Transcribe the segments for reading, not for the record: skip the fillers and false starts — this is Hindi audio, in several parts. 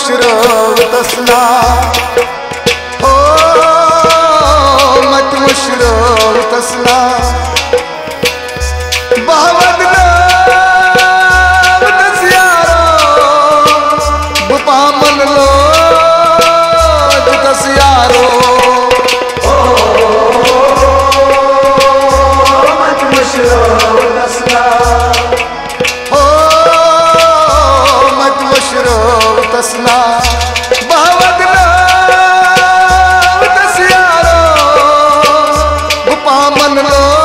मशरथसला हो मति मशरथसला बहवद नाम दस्यारो भूपामन लोज दस्यारो हो मति मशरथसला हो मति मशरथसला बहवद नाम दस्यारो भूपामन लोज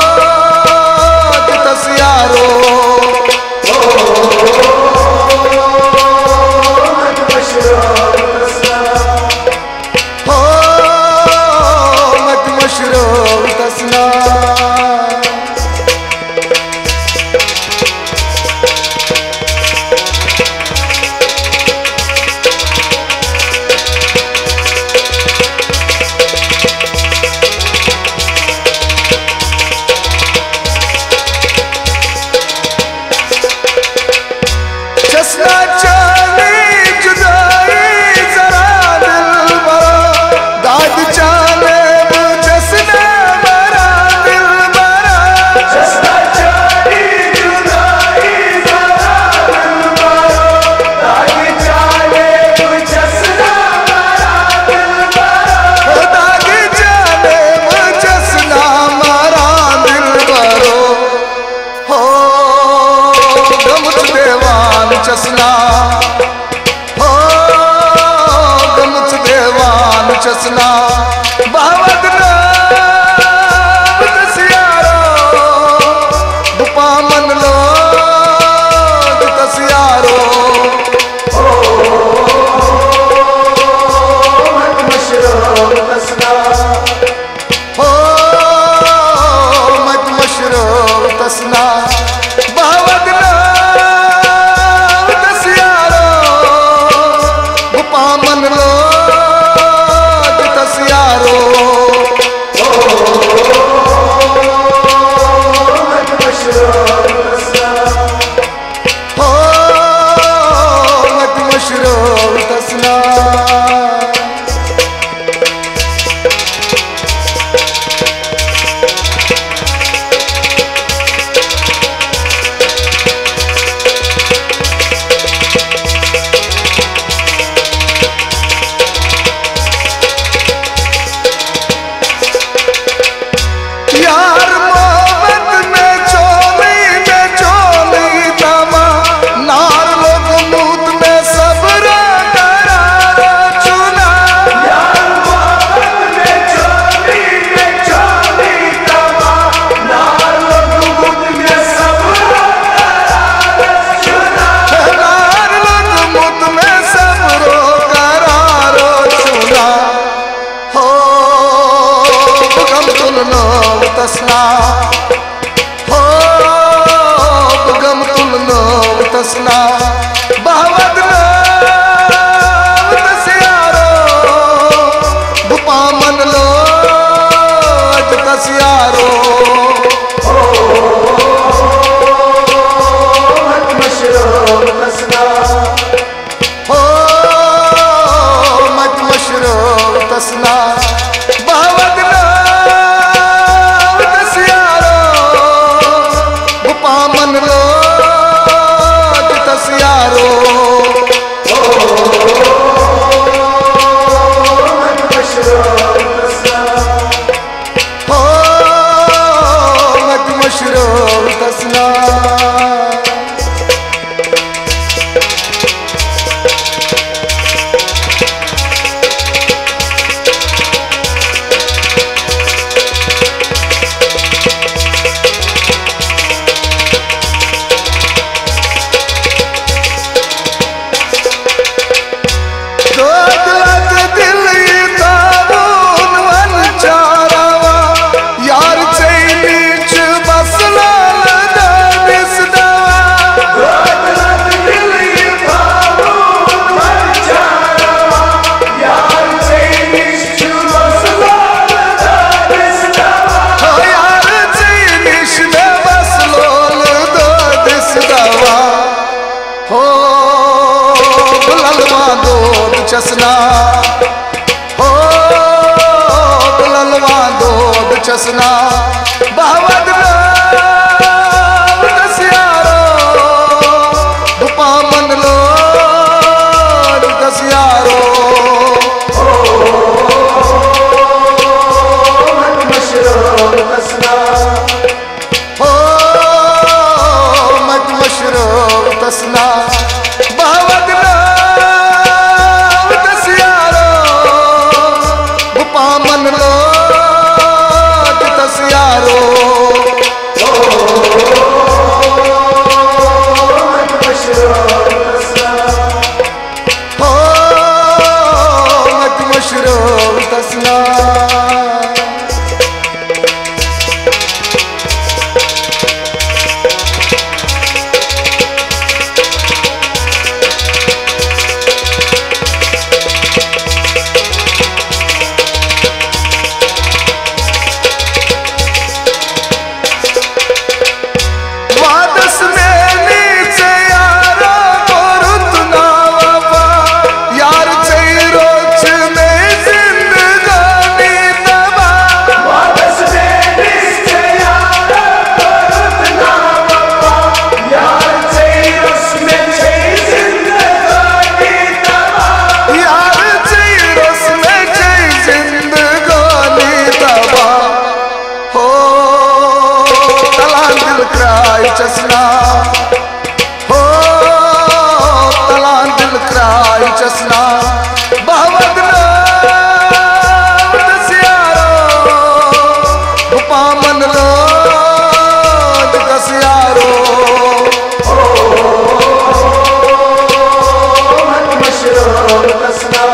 चसला बहवद नाम दस्यारो भूपामन लोज दस्यारो हो मति मशरथसला हो मति मशरथसला बहवद नाम दस्यारो चसना हो ललवा दोड चसना बावद दस्यारो दुपा मन लो दस्यारो हो मत मशरूम तसना चसना हो तला दिल कराई चसना बहवद दस्यारो रूपा मन लो दस्यारो हो मत मशरूम तसना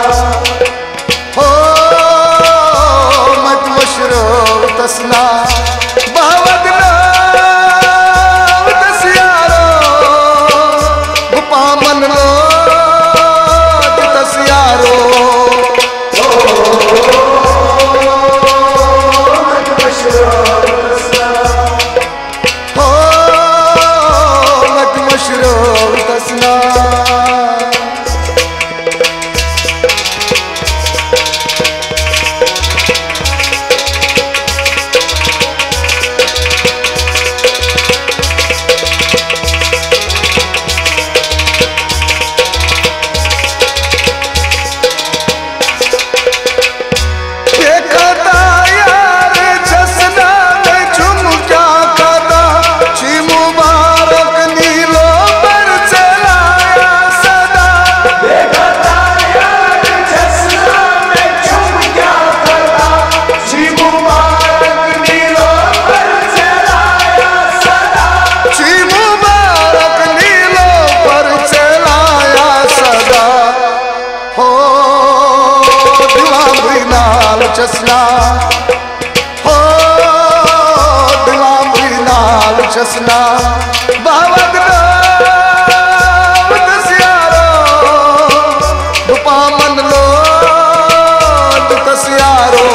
चसना हो दुआमी नाल चसना बावद दस्यारो रूपा मन लो दस्यारो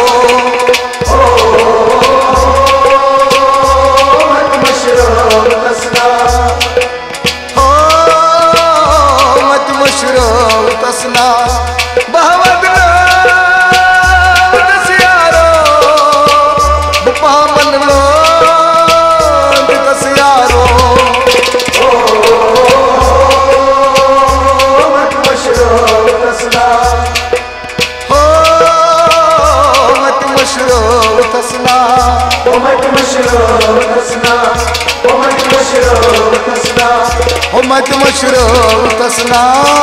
मत मशरूम तसना हो मत मशरूम तसना बावद हो मत मशरूम तसना।